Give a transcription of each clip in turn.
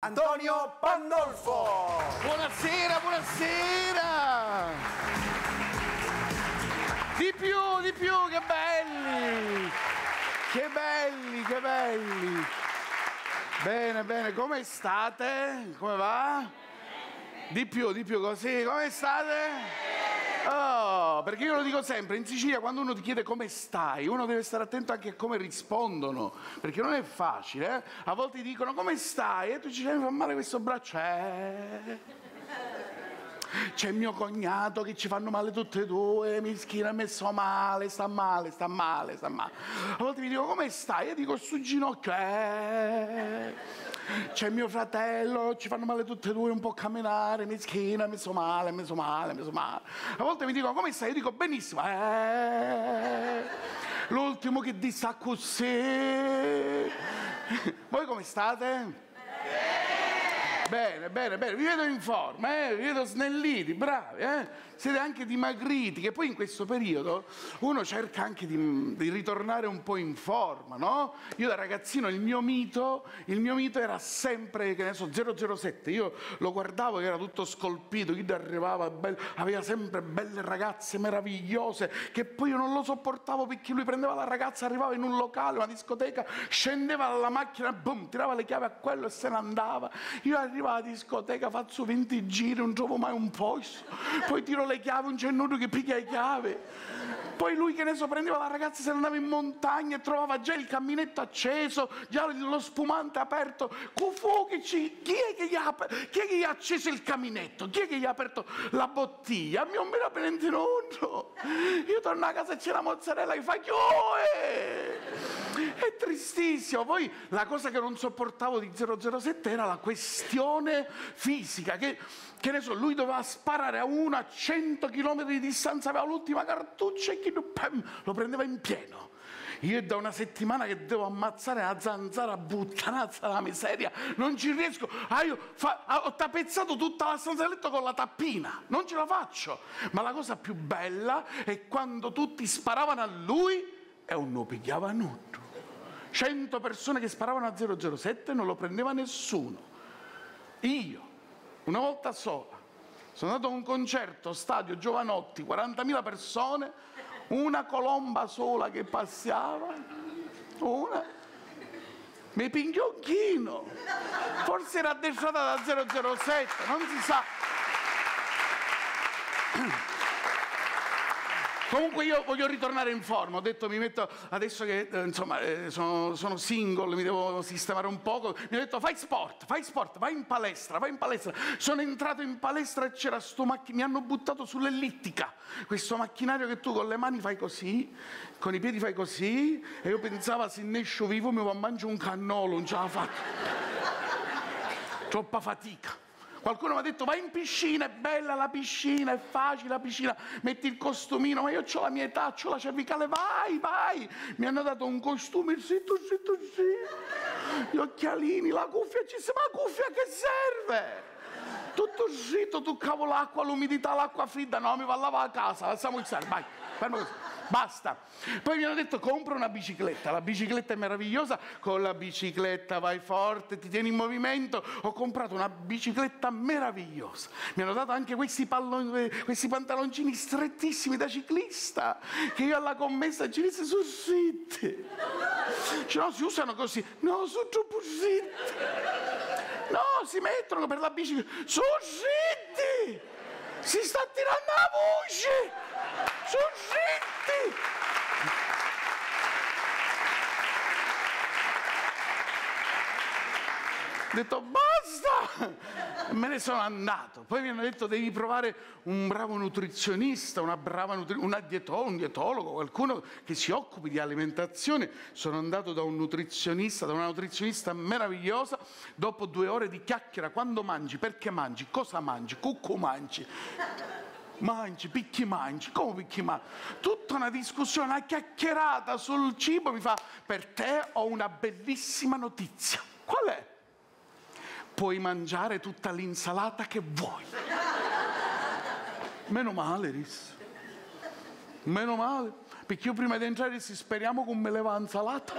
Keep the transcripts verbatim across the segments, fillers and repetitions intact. Antonio Pandolfo! Buonasera, buonasera! Di più, di più, che belli! Che belli, che belli! Bene, bene, come state? Come va? Di più, di più, così, come state? Oh, perché io lo dico sempre, in Sicilia quando uno ti chiede come stai, uno deve stare attento anche a come rispondono, perché non è facile, eh? A volte dicono come stai e tu ci fai male questo braccio, eh? C'è mio cognato che ci fanno male tutte e due, mi schina, ha messo male, sta male, sta male, sta male. A volte mi dico come stai e dico su ginocchio, eh? C'è mio fratello, ci fanno male tutte e due, non può camminare, mi schina, mi so male, mi so male, mi so male. A volte mi dicono come stai? Io dico benissimo. Eh, l'ultimo che dissa così. Voi come state? Bene, bene, bene, vi vedo in forma, eh? Vi vedo snelliti, bravi, eh? Siete anche dimagriti, che poi in questo periodo uno cerca anche di, di ritornare un po' in forma, no? Io da ragazzino il mio mito, il mio mito era sempre, che ne so, zero zero sette, io lo guardavo che era tutto scolpito, chi arrivava bello, aveva sempre belle ragazze meravigliose, che poi io non lo sopportavo perché lui prendeva la ragazza, arrivava in un locale, una discoteca, scendeva dalla macchina, boom, tirava le chiavi a quello e se ne andava. Io arrivo alla discoteca, faccio venti giri, non trovo mai un posto, poi tiro le chiavi, non c'è nulla che piglia le chiavi. Poi lui, che ne so, prendeva la ragazza, se ne andava in montagna e trovava già il camminetto acceso, già lo spumante aperto. Cufuchici, chi è che gli ha, chi è che gli ha acceso il camminetto? Chi è che gli ha aperto la bottiglia? Mio mio prende nonno. Io torno a casa e c'è la mozzarella che fa chioi! È tristissimo. Poi la cosa che non sopportavo di zero zero sette era la questione fisica, che, che ne so, lui doveva sparare a uno a cento chilometri di distanza, aveva l'ultima cartuccia e chi lo, pam, lo prendeva in pieno. Io è da una settimana che devo ammazzare una zanzara buttanazza dalla miseria, non ci riesco. Ah, io fa, ah, ho tappezzato tutta la stanza del letto con la tappina, non ce la faccio. Ma la cosa più bella è quando tutti sparavano a lui e uno pigliava a nudo. cento persone che sparavano a zero zero sette, non lo prendeva nessuno. Io, una volta sola, sono andato a un concerto, stadio Giovanotti, quarantamila persone, una colomba sola che passava, una... mi pinghiò un chino. Forse era addestrata da zero zero sette, non si sa. Comunque io voglio ritornare in forma, ho detto mi metto, adesso che eh, insomma eh, sono, sono single, mi devo sistemare un poco, mi ho detto fai sport, fai sport, vai in palestra, vai in palestra. Sono entrato in palestra e c'era sto macchinario, mi hanno buttato sull'ellittica, questo macchinario che tu con le mani fai così, con i piedi fai così, e io pensavo se ne esco vivo mi va a mangiare un cannolo, non ce la faccio, troppa fatica. Qualcuno mi ha detto vai in piscina, è bella la piscina, è facile la piscina, metti il costumino, ma io ho la mia età, ho la cervicale, vai, vai. Mi hanno dato un costume, zitto, zitto, zitto, gli occhialini, la cuffia, ci sei, ma la cuffia che serve? Tutto zitto, toccavo l'acqua, l'umidità, l'acqua fredda, no, mi va a lavare a casa, lasciamo il sale, vai, fermo così. Basta. Poi mi hanno detto compra una bicicletta, la bicicletta è meravigliosa, con la bicicletta vai forte, ti tieni in movimento. Ho comprato una bicicletta meravigliosa, mi hanno dato anche questi, palloni, questi pantaloncini strettissimi da ciclista, che io alla commessa ci disse sono zitti, cioè, no, si usano così, no sono troppo zitti, no si mettono per la bicicletta, sono zitti, si sta tirando la voce, sono zitti. Ho detto basta e me ne sono andato. Poi mi hanno detto devi provare un bravo nutrizionista, una brava nutri una dieto un dietologo, qualcuno che si occupi di alimentazione. Sono andato da un nutrizionista, da una nutrizionista meravigliosa. Dopo due ore di chiacchiera, quando mangi, perché mangi, cosa mangi, cucù mangi, mangi, picchi mangi, come picchi mangi? Tutta una discussione, una chiacchierata sul cibo. Mi fa, per te ho una bellissima notizia. Qual è? Puoi mangiare tutta l'insalata che vuoi. Meno male, Riss. Meno male. Perché io prima di entrare, Riss, speriamo che me leva l'insalata.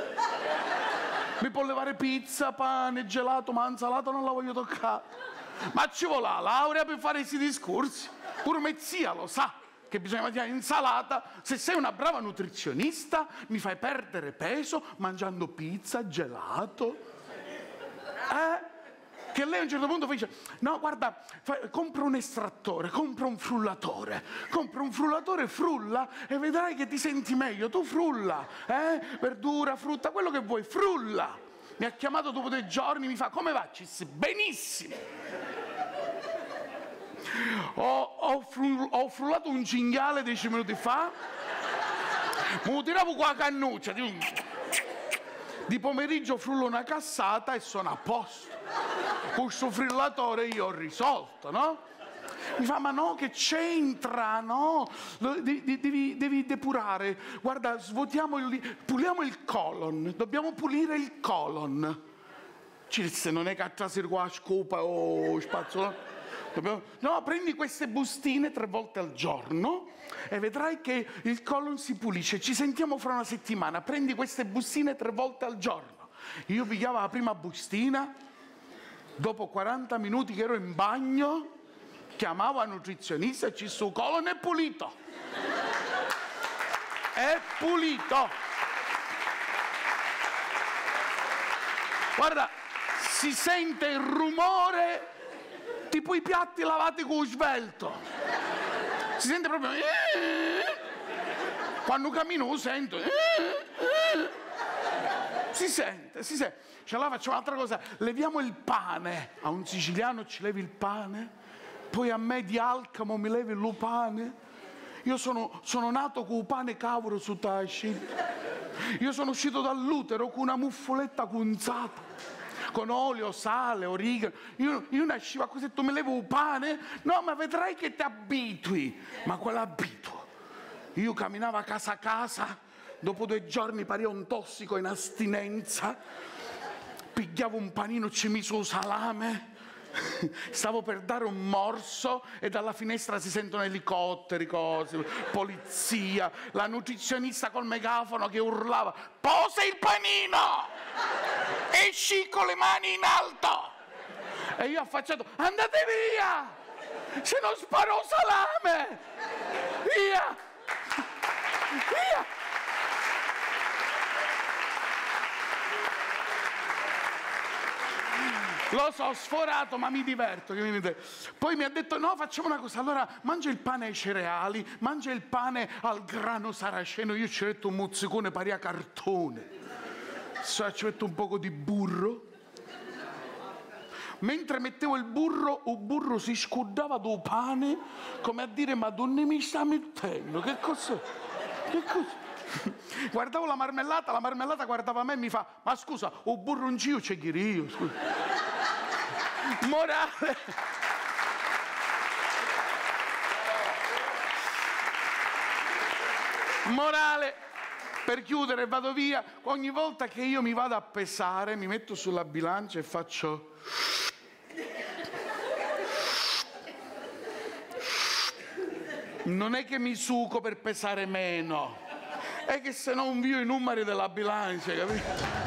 mi può levare pizza, pane, gelato, ma insalata non la voglio toccare. Ma ci vuole la laurea per fare questi discorsi? Pure mia zia lo sa che bisogna mangiare insalata. Se sei una brava nutrizionista mi fai perdere peso mangiando pizza, gelato, eh? Che lei a un certo punto dice, no guarda, fai, compra un estrattore, compra un frullatore, compra un frullatore, frulla e vedrai che ti senti meglio, tu frulla, eh? Verdura, frutta, quello che vuoi, frulla. Mi ha chiamato dopo dei giorni, mi fa, come va? Ci si, benissimo. Ho, ho, fru, ho frullato un cinghiale dieci minuti fa, mi tiravo qua a cannuccia, di, un... di pomeriggio frullo una cassata e sono a posto. Questo frillatore io ho risolto, no? Mi fa, ma no, che c'entra, no? Devi, devi, devi depurare, guarda, svuotiamo il, puliamo il colon, dobbiamo pulire il colon. Se non è che attrassi qua la scopa o spazzolone. Dobbiamo... No, prendi queste bustine tre volte al giorno e vedrai che il colon si pulisce. Ci sentiamo fra una settimana, prendi queste bustine tre volte al giorno. Io pigliavo la prima bustina, dopo quaranta minuti che ero in bagno, chiamavo la nutrizionista e il suo colon è pulito. È pulito. Guarda, si sente il rumore tipo i piatti lavati con svelto. Si sente proprio... Quando cammino lo sento. Si sente, si sente. Cioè, allora facciamo un'altra cosa, leviamo il pane. A un siciliano ci levi il pane, poi a me di Alcamo mi levi lo pane. Io sono, sono nato con il pane cavolo su tasci. Io sono uscito dall'utero con una muffoletta cunzata, con olio, sale, origano. Io, io nascivo così, tu mi levi il pane? No, ma vedrai che ti abitui. Ma quell'abito. Io camminavo a casa a casa, dopo due giorni pariva un tossico in astinenza. Pigliavo un panino, ci miso un salame, stavo per dare un morso e dalla finestra si sentono elicotteri, cose, polizia, la nutrizionista col megafono che urlava, posa il panino, esci con le mani in alto. E io affacciato, andate via, se non sparo un salame, via, via. Lo so, ho sforato, ma mi diverto. Poi mi ha detto, no, facciamo una cosa, allora mangia il pane ai cereali, mangia il pane al grano saraceno. Io ci ho detto un mozzicone pari a cartone. So, ci ho detto un poco di burro. Mentre mettevo il burro, il burro si scordava del pane, come a dire, ma dove mi sta mettendo? Che cos'è? Che cos'è? Guardavo la marmellata, la marmellata guardava me e mi fa, ma scusa, o burro in giro c'è ghirio, scusa. Morale. Morale, per chiudere vado via, ogni volta che io mi vado a pesare, mi metto sulla bilancia e faccio... Non è che mi suco per pesare meno. È che se no invio i numeri della bilancia, capito?